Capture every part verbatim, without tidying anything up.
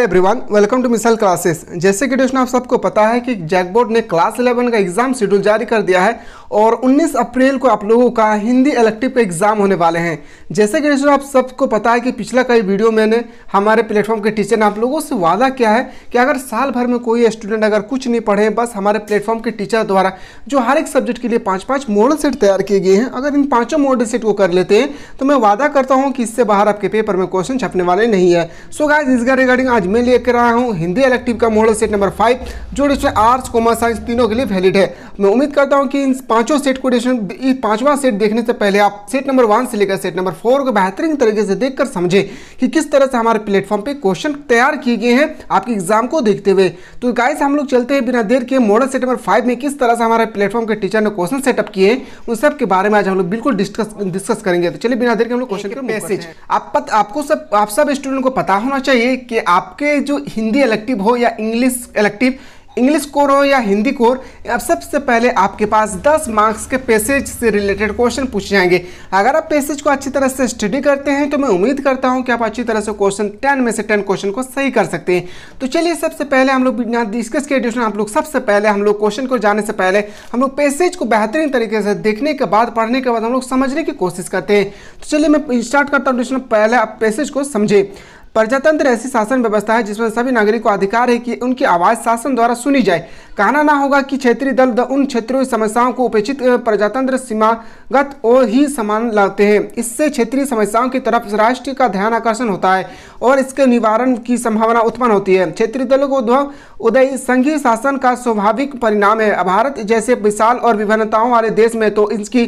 Everyone welcome to missile classes. जैसे कि दोस्तों आप सबको पता है कि जैक बोर्ड ने क्लास इलेवन का एग्जाम शेड्यूल जारी कर दिया है और उन्नीस अप्रैल को आप लोगों का हिंदी इलेक्टिव का एग्जाम होने वाले हैं। जैसे कि दोस्तों आप सबको पता है कि पिछला कई वीडियो मैंने हमारे प्लेटफॉर्म के टीचर ने आप लोगों से वादा किया है कि अगर साल भर में कोई स्टूडेंट अगर कुछ नहीं पढ़े, बस हमारे प्लेटफॉर्म के टीचर द्वारा जो हर एक सब्जेक्ट के लिए पाँच पाँच मॉडल सेट तैयार किए गए हैं, अगर इन पाँचों मॉडल सेट को कर लेते हैं तो मैं वादा करता हूँ कि इससे बाहर आपके पेपर में क्वेश्चन छपने वाले नहीं है। सो गाइस इसका रिगार्डिंग आज मैं लेकर आया हूँ हिंदी इलेक्टिव का मॉडल सेट नंबर फाइव, जो डिस्ट्रेन आर्ट्स कॉमर्स साइंस तीनों के लिए वैलिड है। मैं उम्मीद करता हूँ कि इन पांचों सेट को डिस्ट्रेन पांचवा सेट देखने से पहले आप सेट नंबर वन से लेकर सेट नंबर फोर को बेहतरीन तरीके से देखकर समझें कि किस तरह से हमारे प्लेटफॉर्म पे क्वेश्चन तैयार किए गए हैं आपके एग्जाम को देखते हुए। तो गाइस हम लोग चलते हैं बिना देर के मॉडल सेट नंबर फाइव में किस तरह से हमारे प्लेटफॉर्म के टीचर ने क्वेश्चन सेटअप किए उन सब के बारे में आज हम लोग बिल्कुल डिस्कस डिस्कस करेंगे। तो चलिए बिना देर के हम लोग क्वेश्चन मैसेज आपको सब आप सब स्टूडेंट को पता होना चाहिए कि आपके जो हिंदी इलेक्टिव हो या इंग्लिश इलेक्टिव, इंग्लिश कोर हो या हिंदी कोर, अब सबसे पहले आपके पास दस मार्क्स के पैसेज से रिलेटेड क्वेश्चन पूछे जाएंगे। अगर आप पैसेज को अच्छी तरह से स्टडी करते हैं तो मैं उम्मीद करता हूं कि आप अच्छी तरह से क्वेश्चन दस में से दस क्वेश्चन को सही कर सकते हैं। तो चलिए सबसे पहले हम लोग बिना डिस्कस किए दोस्तों आप लोग सबसे पहले हम लोग क्वेश्चन को जाने से पहले हम लोग पैसेज को बेहतरीन तरीके से देखने के बाद, पढ़ने के बाद हम लोग समझने की कोशिश करते हैं। तो चलिए मैं स्टार्ट करता हूँ दोस्तों। पहले आप पैसेज को समझें। प्रजातंत्र ऐसी शासन व्यवस्था है जिसमें सभी नागरिकों को अधिकार है कि उनकी आवाज़ शासन द्वारा सुनी जाए। कहना ना होगा कि क्षेत्रीय दल उन क्षेत्रीय समस्याओं को उपेक्षित प्रजातंत्र सीमागत और ही समान लाते हैं। इससे क्षेत्रीय समस्याओं की तरफ राष्ट्र का ध्यान आकर्षण होता है और इसके निवारण की संभावना उत्पन्न होती है। क्षेत्रीय दलों को उदय संघीय शासन का स्वाभाविक परिणाम है। भारत जैसे विशाल और विभिन्नताओं वाले देश में तो इसकी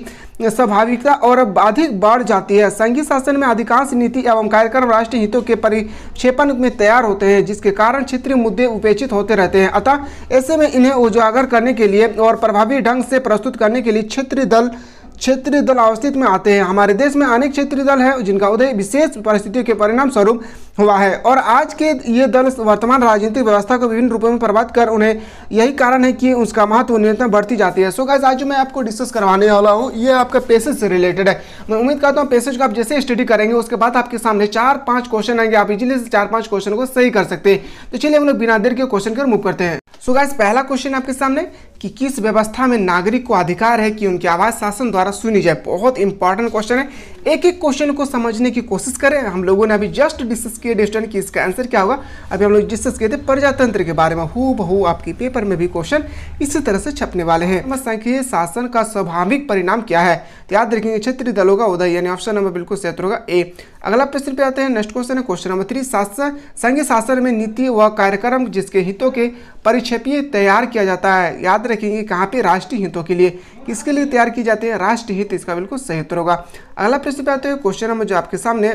स्वाभाविकता और अधिक बढ़ जाती है। संघीय शासन में अधिकांश नीति एवं कार्यक्रम राष्ट्रीय हितों के परिक्षेपण में तैयार होते हैं, जिसके कारण क्षेत्रीय मुद्दे उपेक्षित होते रहते हैं। अतः ऐसे में इन्हें उजागर करने के लिए और प्रभावी ढंग से प्रस्तुत करने के लिए क्षेत्रीय दल क्षेत्रीय दल अवस्थित में आते हैं। हमारे देश में अनेक क्षेत्रीय दल हैं जिनका उदय विशेष परिस्थितियों के परिणाम स्वरूप हुआ है और आज के ये दल वर्तमान राजनीतिक व्यवस्था को विभिन्न रूपों में प्रभावित कर उन्हें यही कारण है कि उसका महत्व निरंतर बढ़ती जाती है। सो गाइस आज मैं आपको डिस्कस करवाने वाला हूँ ये आपका पैसेज से रिलेटेड है। मैं उम्मीद करता हूँ पैसेज को आप जैसे स्टडी करेंगे उसके बाद आपके सामने चार पाँच क्वेश्चन आएंगे, आप इजीली से चार पाँच क्वेश्चन को सही कर सकते हैं। तो चलिए हम लोग बिना देर के क्वेश्चन कर मूव करते हैं। सो गाइस पहला क्वेश्चन आपके सामने कि किस व्यवस्था में नागरिक को अधिकार है कि उनकी आवाज़ शासन द्वारा सुनी जाए। बहुत इंपॉर्टेंट क्वेश्चन है, एक एक क्वेश्चन को समझने की कोशिश करें। हम लोगों ने अभी जस्ट डिस्कस किए स्टूडेंट कि इसका आंसर क्या होगा, अभी हम लोग डिस्कस किए थे प्रजातंत्र के बारे में। हूबहू आपके पेपर में भी क्वेश्चन इसी तरह से छपने वाले हैं। संघीय शासन का स्वाभाविक परिणाम क्या है, तो याद रखेंगे क्षेत्रीय दलों का उदय, यानी ऑप्शन नंबर बिल्कुल सही होगा ए। अगला प्रश्न पे आते हैं, नेक्स्ट क्वेश्चन है क्वेश्चन नंबर थ्री, शासन संघीय शासन में नीति व कार्यक्रम जिसके हितों के परिक्षेपीय तैयार किया जाता है। याद रखेंगे कहाँ पे, राष्ट्रीय हितों के लिए, किसके लिए तैयार की जाती है, राष्ट्रीय हित, इसका बिल्कुल सही उत्तर होगा। अगला प्रश्न पे आते हैं क्वेश्चन नंबर जो आपके सामने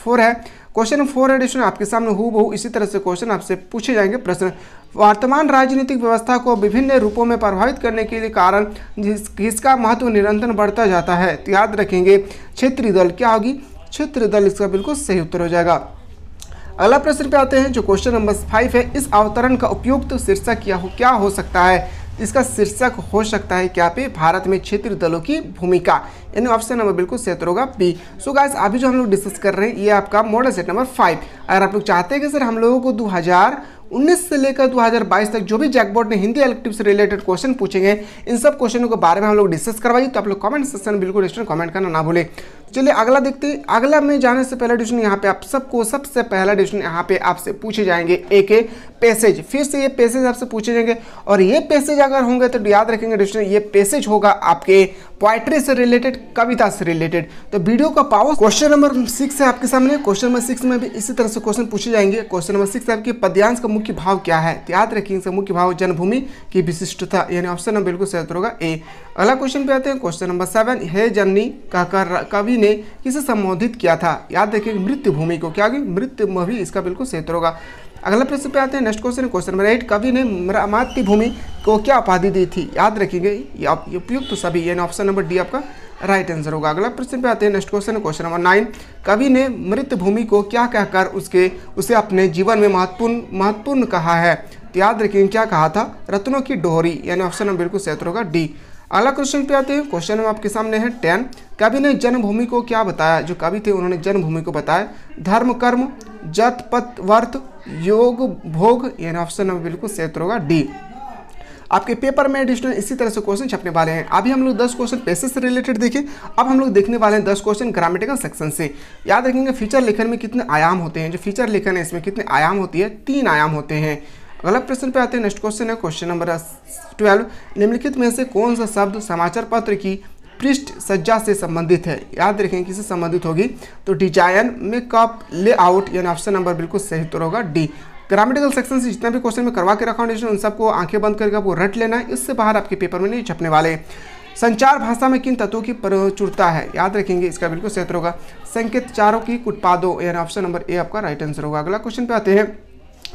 फोर है, क्वेश्चन फोर एडिशन आपके सामने हूबहू इसी तरह से क्वेश्चन आपसे पूछे जाएंगे। प्रश्न, वर्तमान राजनीतिक व्यवस्था को विभिन्न रूपों में प्रभावित करने के लिए कारण जिसका महत्व निरंतर बढ़ता जाता है। तो याद रखेंगे क्षेत्रीय दल क्या होगी, क्षेत्रीय दल, इसका बिल्कुल सही उत्तर हो जाएगा। अगला प्रश्न पे आते हैं जो क्वेश्चन नंबर फाइव है, इस अवतरण का उपयुक्त शीर्षक क्या हो क्या हो सकता है, इसका शीर्षक हो सकता है क्या पे, भारत में क्षेत्रीय दलों की भूमिका, यानी ऑप्शन नंबर बिल्कुल सेट होगा बी। सो गाइस अभी जो हम लोग डिस्कस कर रहे हैं ये आपका मॉडल सेट नंबर फाइव। अगर आप लोग चाहते हैं कि सर हम लोगों को दो हज़ार उन्नीस से लेकर दो हज़ार बाईस तक जो भी जैक बोर्ड ने हिंदी इलेक्टिव से रिलेटेड क्वेश्चन पूछेंगे इन सब क्वेश्चनों के बारे में हम लोग डिस्कस करवाइए, तो आप लोग कमेंट सेक्शन में बिल्कुल स्टूडेंट कमेंट करना ना भूलें। चलिए अगला देखते हैं। अगला में जाने से पहला डिस्कशन यहाँ पे आप सबको सबसे पहला डिस्कशन यहाँ पे आपसे पूछे जाएंगे एक एक पैसेज, फिर से ये पैसेज आपसे पूछे जाएंगे और ये पैसेज अगर होंगे तो याद रखेंगे डिस्कशन ये पैसेज होगा आपके पोएट्री से रिलेटेड, कविता से रिलेटेड। तो वीडियो का पावर। क्वेश्चन नंबर सिक्स है आपके सामने, क्वेश्चन नंबर सिक्स में भी इसी तरह से क्वेश्चन पूछे जाएंगे। क्वेश्चन नंबर सिक्स आपके पद्यांश का मुख्य भाव क्या है, तो याद रखेंगे मुख्य भाव जन्मभूमि की विशिष्टता, यानी ऑप्शन नंबर बिल्कुल सही होगा ए। अगला क्वेश्चन पे आते हैं क्वेश्चन नंबर सेवन, हे जननी कहकर कवि ने किसे संबोधित किया था, याद रखिए मृत्यु भूमि को, क्या मृत्यु, इसका बिल्कुल सही उत्तर होगा। अगला प्रश्न पे आते हैं next question, question number eight, कवि ने मातृभूमि को क्या उपाधि दी थी, याद रखेंगे उपयुक्त सभी, यानी ऑप्शन नंबर डी आपका राइट आंसर होगा। अगला प्रश्न पे आते हैं next question, question number nine, कवि ने मृतभूमि को क्या कहकर उसके उसे अपने जीवन में महत्वपूर्ण महत्वपूर्ण कहा है, तो याद रखेंगे क्या कहा था, रत्नों की डोहरी, यानी ऑप्शन नंबर बिल्कुल सही होगा डी। अगला क्वेश्चन पे आते हैं, क्वेश्चन नंबर आपके सामने है टेन, कवि ने जन्मभूमि को क्या बताया, जो कवि थे उन्होंने जन्मभूमि को बताया धर्म कर्म जत पत वर्त योग भोग, यानी ऑप्शन नंबर बिल्कुल सही उत्तर होगा डी। आपके पेपर में एडिशनल इसी तरह से क्वेश्चन छपने वाले हैं। अभी हम लोग दस क्वेश्चन पैसे से रिलेटेड देखें, अब हम लोग देखने वाले हैं दस क्वेश्चन ग्रामेटिकल सेक्शन से। याद रखेंगे फीचर लेखन में कितने आयाम होते हैं, जो फीचर लेखन है इसमें कितने आयाम होती है, तीन आयाम होते हैं। अगला प्रश्न पे आते हैं, नेक्स्ट क्वेश्चन है क्वेश्चन नंबर ट्वेल्व, निम्नलिखित में से कौन सा शब्द समाचार पत्र की पृष्ठ सज्जा से संबंधित है। याद रखें किससे संबंधित होगी, तो डिजाइन मेकअप लेआउट, यानी ऑप्शन नंबर बिल्कुल सही उत्तर होगा डी। ग्रामेटिकल सेक्शन से जितना भी क्वेश्चन में करवा के रखा हूँ उन सबको आंखें बंद करके आपको रट लेना है, इससे बाहर आपके पेपर में नहीं छपने वाले। संचार भाषा में किन तत्वों की प्रचुरता है, याद रखेंगे इसका बिल्कुल सही उत्तर होगा संकेतचारों की उत्पादों, यानी ऑप्शन नंबर ए आपका राइट आंसर होगा। अगला क्वेश्चन पे आते हैं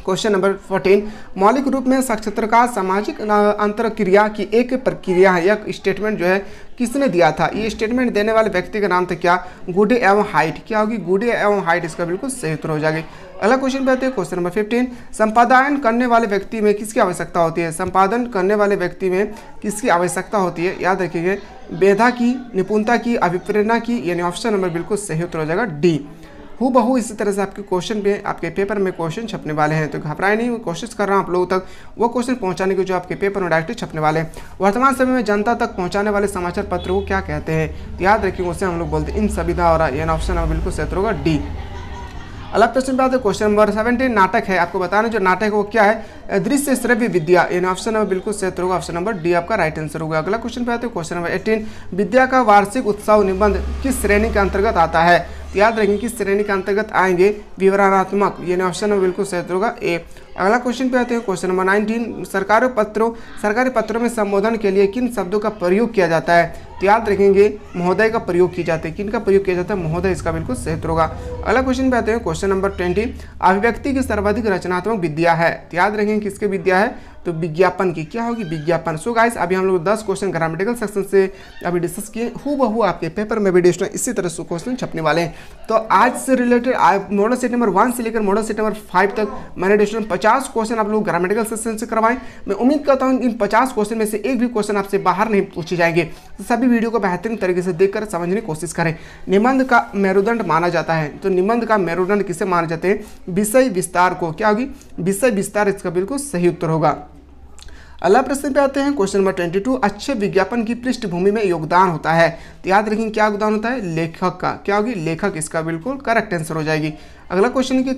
क्वेश्चन नंबर फोर्टीन, मौलिक रूप में साक्षात्कार का सामाजिक अंतरक्रिया की एक प्रक्रिया है, यह स्टेटमेंट जो है किसने दिया था। ये स्टेटमेंट देने वाले व्यक्ति का नाम था क्या, गुडे एवं हाइट, क्या होगी गुडे एवं हाइट, इसका बिल्कुल सही उत्तर हो जाएगी। अगला क्वेश्चन पे आते हैं क्वेश्चन नंबर फिफ्टीन, संपादन करने वाले व्यक्ति में किसकी आवश्यकता होती है, संपादन करने वाले व्यक्ति में किसकी आवश्यकता होती है, याद रखिए बेधा की, निपुणता की, अभिप्रेरणा की, यानी ऑप्शन नंबर बिल्कुल सही उत्तर हो जाएगा डी। हूबहू इसी तरह से आपके क्वेश्चन पे आपके पेपर में क्वेश्चन छपने वाले हैं, तो घबराए नहीं, मैं कोशिश कर रहा हूँ आप लोगों तक वो क्वेश्चन पहुँचाने के जो आपके पेपर में डायरेक्टली छपने वाले हैं। वर्तमान समय में जनता तक पहुँचाने वाले समाचार पत्र को क्या कहते हैं, तो याद रखिए उसे हम लोग बोलते हैं इन संविधा और ये ऑप्शन हमें बिल्कुल सही होगा डी। अगला प्रश्न पे आते हैं क्वेश्चन नंबर सेवेंटीन, नाटक है, आपको बताना जो नाटक है वो क्या है, दृश्य श्रव्य विद्या, यानी ऑप्शन नंबर बिल्कुल सही होगा ऑप्शन नंबर डी आपका राइट आंसर होगा। अगला क्वेश्चन पे आते हैं क्वेश्चन नंबर एटीन, विद्या का वार्षिक उत्सव निबंध किस श्रेणी के अंतर्गत आता है, तो याद रखेंगे किस श्रेणी के अंतर्गत आएंगे विवरणात्मक, यानी ऑप्शन नंबर बिल्कुल सही होगा ए। अगला क्वेश्चन पे आते हैं क्वेश्चन नंबर नाइनटीन, सरकारी पत्रों सरकारी पत्रों में संबोधन के लिए किन शब्दों का प्रयोग किया जाता है, तो याद रखेंगे महोदय का प्रयोग किया जाता है, किन का प्रयोग किया जाता है महोदय, इसका बिल्कुल सही होगा। अगला क्वेश्चन पे आते हैं क्वेश्चन नंबर ट्वेंटी, अभिव्यक्ति की सर्वाधिक रचनात्मक विद्या है, तो याद रखेंगे किसके विद्या है, तो विज्ञापन की, क्या होगी विज्ञापन। सो गाइस अभी हम लोग दस क्वेश्चन ग्रामेटिकल सेक्शन से अभी डिस्कस किए, हूबहू आपके पेपर में भी डिस्कस इसी तरह से क्वेश्चन छपने वाले हैं। तो आज से related model set number one से लेकर मॉडल सेट नंबर फाइव तक मैंने डिस्कशन पचास क्वेश्चन आप लोग ग्रामेटिकल सेक्शन से करवाएं। मैं उम्मीद करता हूँ इन पचास क्वेश्चन में से एक भी क्वेश्चन आपसे बाहर नहीं पूछे जाएंगे, सभी वीडियो को बेहतरीन तरीके से देखकर समझने की कोशिश करें। निबंध का मेरुदंड माना जाता है, तो निबंध का मेरुदंड किसे माना जाते हैं, विषय विस्तार को, क्या होगी विषय विस्तार, इसका बिल्कुल सही उत्तर होगा। अगला प्रश्न पे आते हैं क्वेश्चन नंबर बाईस, अच्छे विज्ञापन की पृष्ठभूमि में योगदान होता है, तो याद रखेंगे क्या योगदान होता है, लेखक का, क्या होगी लेखक, इसका बिल्कुल करेक्ट आंसर हो जाएगी। अगला क्वेश्चन है कि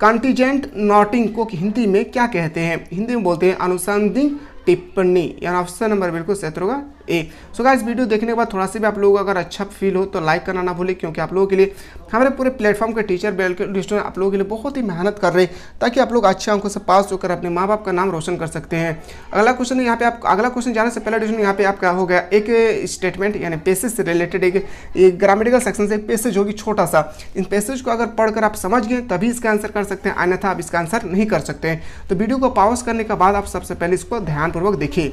कंटीजेंट नोटिंग को हिंदी में क्या कहते हैं, हिंदी में बोलते हैं अनुसंधानिक टिप्पणी, यानी ऑप्शन नंबर बिल्कुल सही होगा ए। सो गाइस वीडियो देखने के बाद थोड़ा सा भी आप लोगों को अगर अच्छा फील हो तो लाइक करना ना भूलें, क्योंकि आप लोगों के लिए हमारे पूरे प्लेटफॉर्म के टीचर बिल्कुल स्टूडेंट आप लोगों के लिए बहुत ही मेहनत कर रहे हैं, ताकि आप लोग अच्छे अंकों से पास होकर अपने माँ बाप का नाम रोशन कर सकते हैं। अगला क्वेश्चन यहाँ पे आप अगला क्वेश्चन जाने से पहले क्वेश्चन यहाँ पे आपका हो गया एक स्टेटमेंट, यानी पैसेज से रिलेटेड एक ग्रामेटिकल सेक्शन से एक पैसेज होगी छोटा सा, इन पैसेज को अगर पढ़कर आप समझ गए तभी इसका आंसर कर सकते हैं, अन्यथा आप इसका आंसर नहीं कर सकते हैं। तो वीडियो को पॉज करने के बाद आप सबसे पहले इसको ध्यान पूर्वक देखिए।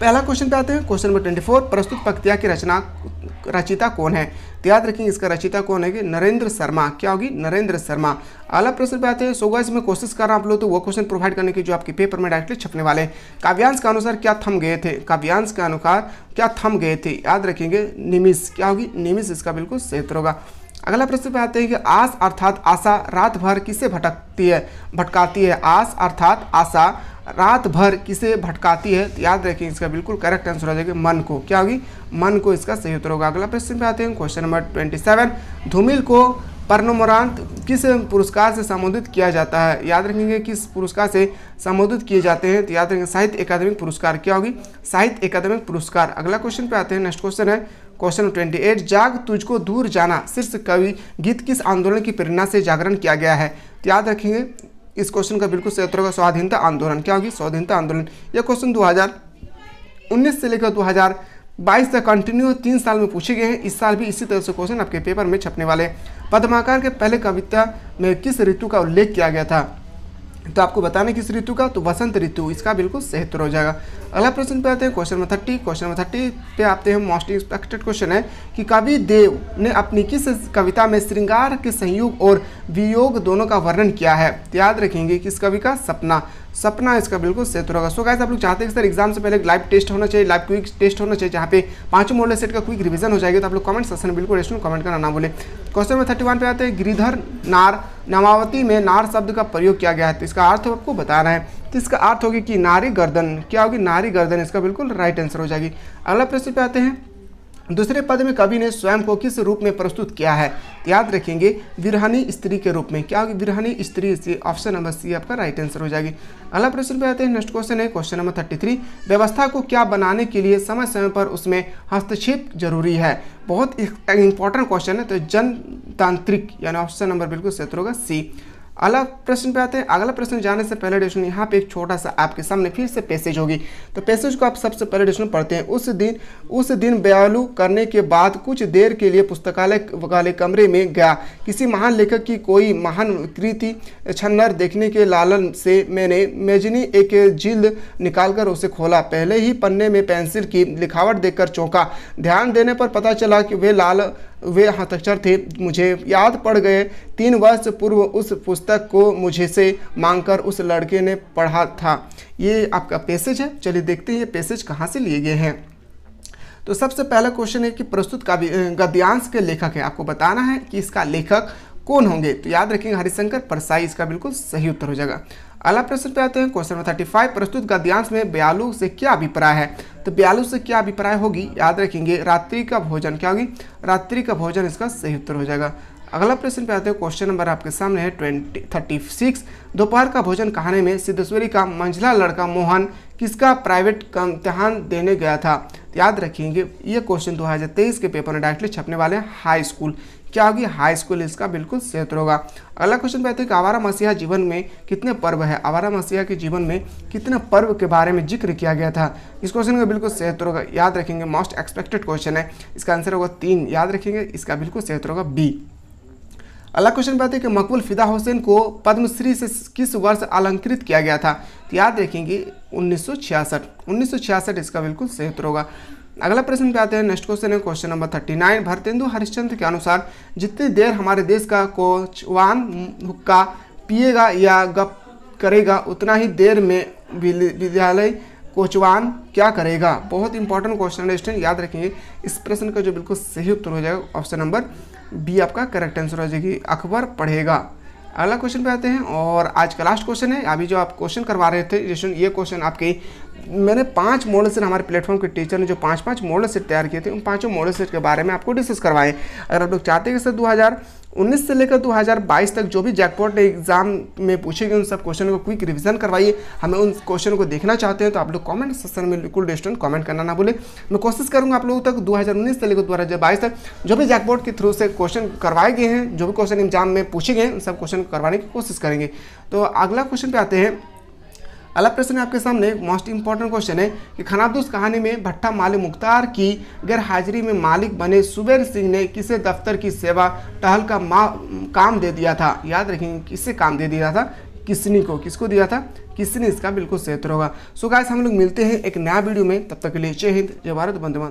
पहला क्वेश्चन पे आते हैं क्वेश्चन नंबर चौबीस, प्रस्तुत पंक्तियाँ की रचना रचिता कौन है, तो याद रखेंगे इसका रचिता कौन है कि नरेंद्र शर्मा, क्या होगी नरेंद्र शर्मा। अगला प्रश्न पे आते हैं, सो गाइस मैं कोशिश कर रहा हूँ आप लोग तो वो क्वेश्चन प्रोवाइड करने की जो आपके पेपर में डायरेक्टली छपने वाले हैं। काव्यांश के अनुसार क्या थम गए थे, काव्यांश के अनुसार क्या थम गए थे, याद रखेंगे निमिष, क्या होगी निमिष, इसका बिल्कुल सही उत्तर होगा। अगला प्रश्न पे आते हैं कि आस अर्थात आशा रात भर किसे भटकती है, भटकाती है, आस अर्थात आशा रात भर किसे भटकाती है, तो याद रखें इसका बिल्कुल करेक्ट आंसर हो जाएगा मन को, क्या होगी मन को, इसका सही उत्तर होगा। अगला प्रश्न पे आते हैं क्वेश्चन नंबर सत्ताईस, धूमिल को पर्णमोरांत किस पुरस्कार से संबोधित किया जाता है, याद रखेंगे किस पुरस्कार से संबोधित किए जाते हैं, तो याद रखेंगे साहित्य अकादमिक पुरस्कार, क्या होगी साहित्य अकादमिक पुरस्कार। अगला क्वेश्चन पे आते हैं, नेक्स्ट क्वेश्चन है क्वेश्चन ट्वेंटी एट, जाग तुझको दूर जाना शीर्षक कवि गीत किस आंदोलन की प्रेरणा से जागरण किया गया है, तो याद रखेंगे इस क्वेश्चन का बिल्कुल सही उत्तर होगा स्वाधीनता आंदोलन, क्या होगी स्वाधीनता आंदोलन। यह क्वेश्चन दो हज़ार उन्नीस से लेकर दो हज़ार बाईस तक कंटिन्यू तीन साल में पूछे गए हैं, इस साल भी इसी तरह से क्वेश्चन आपके पेपर में छपने वाले। पद्माकर के पहले कविता में किस ऋतु का उल्लेख किया गया था, तो आपको बताना किस ऋतु का, तो वसंत ऋतु, इसका बिल्कुल सही उत्तर हो जाएगा। अगला प्रश्न पे आते हैं question number thirty. Question number thirty पे आते हैं, मोस्ट एक्सपेक्टेड क्वेश्चन है कि कवि देव ने अपनी किस कविता में श्रृंगार के संयोग और वियोग दोनों का वर्णन किया है। याद रखेंगे किस कवि का, सपना। सपना इसका बिल्कुल सही उत्तर होगा। सो गाइस आप लोग चाहते हैं कि सर एग्जाम से पहले लाइव टेस्ट होना चाहिए, लाइव क्विक टेस्ट होना चाहिए जहाँ पे पांचों मॉडल सेट का क्विक रिवीजन हो जाएगा, तो आप लोग कमेंट सेक्शन में बिल्कुल रेस्टोरेंट कमेंट करना ना बोले। क्वेश्चन नंबर थर्टी वन पे आते हैं, गिरिधर नार नामावती में नार शब्द का प्रयोग किया गया है, तो इसका अर्थ आपको बताना है। तो इसका अर्थ होगी कि नारी गर्दन, क्या होगी, नारी गर्दन। इसका बिल्कुल राइट आंसर हो जाएगी। अगला प्रश्न पे आते हैं, दूसरे पद में कवि ने स्वयं को किस रूप में प्रस्तुत किया है। याद रखेंगे विरहनी स्त्री के रूप में, क्या होगी, विरहनी स्त्री। से ऑप्शन नंबर सी आपका राइट आंसर हो जाएगी। अगला प्रश्न पे आते हैं, नेक्स्ट क्वेश्चन है क्वेश्चन नंबर थर्टी थ्री व्यवस्था को क्या बनाने के लिए समय समय पर उसमें हस्तक्षेप जरूरी है। बहुत इंपॉर्टेंट क्वेश्चन है, तो जनतांत्रिक, यानी ऑप्शन नंबर बिल्कुल सही होगा सी। अगला प्रश्न पे आते हैं, अगला प्रश्न जाने से पहले डिशन यहाँ पे एक छोटा सा आपके सामने फिर से पैसेज होगी, तो पैसेज को आप सबसे पहले डिशन पढ़ते हैं। उस दिन उस दिन बयालू करने के बाद कुछ देर के लिए पुस्तकालय वाले कमरे में गया, किसी महान लेखक की कोई महान कृति छन्नर देखने के लालन से मैंने मेजनी एक जिल्द निकालकर उसे खोला, पहले ही पन्ने में पेंसिल की लिखावट देखकर चौंका, ध्यान देने पर पता चला कि वे लाल वे हस्ताक्षर थे। मुझे याद पड़ गए तीन वर्ष पूर्व उस पुस्तक को मुझे से मांगकर उस लड़के ने पढ़ा था। ये आपका पैसेज है। चलिए देखते हैं ये पैसेज कहाँ से लिए गए हैं। तो सबसे पहला क्वेश्चन है कि प्रस्तुत काव्य गद्यांश के लेखक है, आपको बताना है कि इसका लेखक कौन होंगे। तो याद रखेंगे हरिशंकर परसाई, इसका बिल्कुल सही उत्तर हो जाएगा। अगला प्रश्न पे आते हैं क्वेश्चन नंबर थर्टी फाइव प्रस्तुत गद्यांश में बयालू से क्या अभिप्राय है। तो बयालू से क्या अभिप्राय होगी, याद रखेंगे रात्रि का भोजन, क्या होगी, रात्रि का भोजन। इसका सही उत्तर हो जाएगा। अगला प्रश्न पे आते हैं क्वेश्चन नंबर आपके सामने है ट्वेंटी थर्टी सिक्स। दोपहर का भोजन कहानी में सिद्धेश्वरी का मंझला लड़का मोहन किसका प्राइवेट इम्तहान देने गया था। याद रखेंगे ये क्वेश्चन दो हज़ार तेईस के पेपर में डायरेक्टली छपने वाले हैं, हाई स्कूल, क्या होगी, हाई स्कूल। इसका बिल्कुल सही उत्तर होगा। अगला क्वेश्चन पे आते हैं कि आवारा मसीहा जीवन में कितने पर्व है, आवारा मसीहा के जीवन में कितने पर्व के बारे में जिक्र किया गया था। इस क्वेश्चन का बिल्कुल सही उत्तर होगा। याद रखेंगे मोस्ट एक्सपेक्टेड क्वेश्चन है, इसका आंसर होगा तीन। याद रखेंगे इसका बिल्कुल सही उत्तर होगा बी। अगला क्वेश्चन पे आते हैं कि मकबूल फिदा हुसैन को पद्मश्री से किस वर्ष अलंकृत किया गया था। याद रखेंगे उन्नीस सौ छियासठ उन्नीस सौ छियासठ। इसका बिल्कुल सही उत्तर होगा। अगला प्रश्न पे आते हैं, नेक्स्ट क्वेश्चन है question number thirty nine. Bharatendu Harishchandra के अनुसार जितनी देर हमारे देश का कोचवान हुक्का पिएगा या गप करेगा उतना ही देर में विद्यालय कोचवान क्या करेगा। बहुत इंपॉर्टेंट क्वेश्चन है स्टूडेंट, याद रखेंगे। इस प्रश्न का जो बिल्कुल सही उत्तर हो जाएगा ऑप्शन नंबर बी आपका करेक्ट आंसर हो जाएगी, अखबार पढ़ेगा। अगला क्वेश्चन पे आते हैं और आज का लास्ट क्वेश्चन है। अभी जो आप क्वेश्चन करवा रहे थे जिसमें ये क्वेश्चन आपके मैंने पांच मॉडल सेट हमारे प्लेटफॉर्म के टीचर ने जो पांच पांच मॉडल सेट तैयार किए थे, उन पांचों मॉडल सेट के बारे में आपको डिस्कस करवाएं। अगर आप लोग चाहते हैं कि सर दो हज़ार उन्नीस से लेकर दो हज़ार बाईस तक जो भी जैकपॉट एग्जाम में पूछे गए उन सब क्वेश्चन को क्विक रिवीजन करवाइए, हमें उन क्वेश्चन को देखना चाहते हैं तो आप लोग कमेंट सेक्शन में बिल्कुल रेस्टोरेंट कमेंट करना ना भूलें। मैं कोशिश करूँगा आप लोगों तक दो हज़ार उन्नीस से लेकर दो हज़ार बाईस तक जो भी जैकपॉट के थ्रू से क्वेश्चन करवाए गए हैं, जो भी क्वेश्चन एग्जाम में पूछे गए उन सब क्वेश्चन करवाने की कोशिश करेंगे। तो अगला क्वेश्चन पर आते हैं। अगला प्रश्न आपके सामने मोस्ट इंपॉर्टेंट क्वेश्चन है कि खानाबदोश कहानी में भट्टा माले मुख्तार की गैरहाजिरी में मालिक बने सुबेर सिंह ने किसे दफ्तर की सेवा टहल का काम दे दिया था। याद रखेंगे किसे काम दे दिया था, किसनी को, किसको दिया था, किसने। इसका बिल्कुल सही उत्तर होगा। सो गाइस हम लोग मिलते हैं एक नया वीडियो में, तब तक के लिए जय हिंद जय भारत वंदे मातरम।